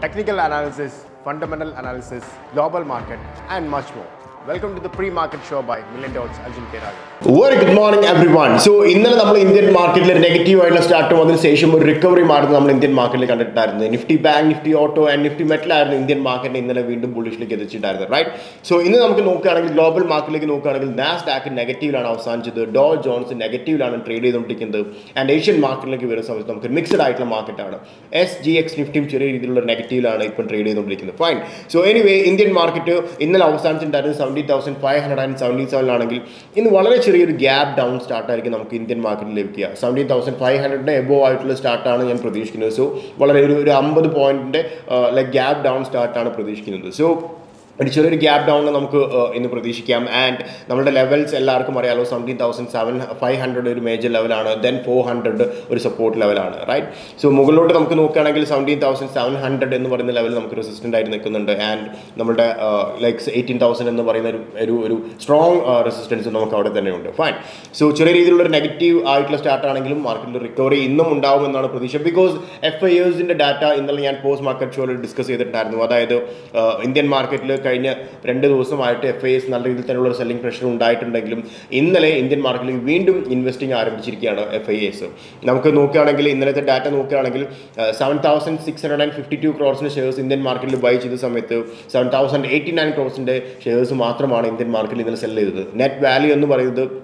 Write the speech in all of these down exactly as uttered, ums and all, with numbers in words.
technical analysis, fundamental analysis, global market, and much more. Welcome to the pre-market show by Million Dots, Aljun Kerala. Very good morning, everyone. So, in the Indian market, negative start to the recovery market in the Indian market. Nifty Bank, Nifty Auto, and Nifty Metal are in the Indian market in the window bullish. Right? So, in the global market, NASDAQ negative, the Dow Jones negative, and Asian market is mixed market. S G X Nifty negative. Fine. So, anyway, Indian market in the seventy thousand five hundred seventy-seven in the gap down start in the Indian market. seventy thousand five hundred above start the so fifty point like gap down start. So it is a gap down in the Pradesh and the levels L R seventeen thousand five hundred major level, then four hundred or support level, right? So Mughalot seventeen thousand seven hundred in the level resistant and uh, like eighteen thousand in the strong uh, resistance in fine. So Churri negative outlet start market recovery in the Mundao and Pradesh because F I I's in the data in the post market show discuss uh, Indian market. F I Is selling pressure on diet and in the Indian market, investing F I Is. data seven thousand six hundred fifty-two crores shares in the market buy seven thousand eighty-nine crores shares Indian market sell. Net value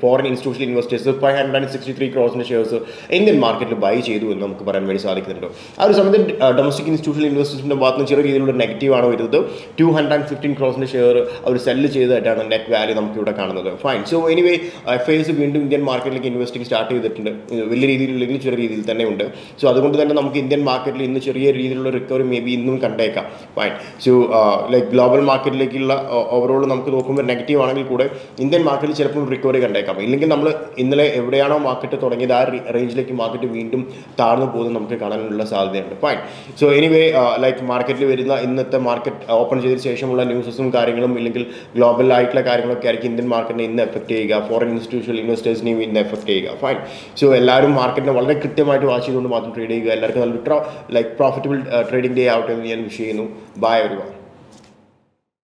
foreign institutional investors five hundred sixty-three crores shares in the market buy chedu ennu namukku parayan vedi sadikkunnundu avru samayam domestic institutional investors inde baathu chera reethiyilula negative aanu irudhu two hundred fifteen crores share avru sell cheyidatana net value namukku ivda kaanunadu fine. So anyway F I Is veendum Indian market like investing start cheyidattundu velli reethiyilullenkil chera reethiyil thanne undu. So adukond thanne namukku Indian market il innu cheriya reethiyilula recovery maybe innum kandeka fine. So uh, like global market like overall namukku nokkumbo negative aanengil kude Indian market il chelappum recovery in the everyday market range like market window fine. So anyway, uh, like market in the market open station news global light like Indian market in the effect foreign institutional investors new in the effect fine. So a market trade like profitable uh, trading day out and bye everyone.